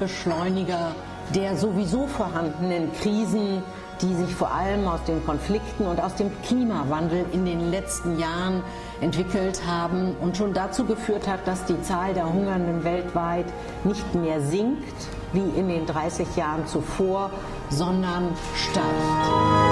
Beschleuniger der sowieso vorhandenen Krisen, die sich vor allem aus den Konflikten und aus dem Klimawandel in den letzten Jahren entwickelt haben und schon dazu geführt hat, dass die Zahl der Hungernden weltweit nicht mehr sinkt, wie in den 30 Jahren zuvor, sondern steigt.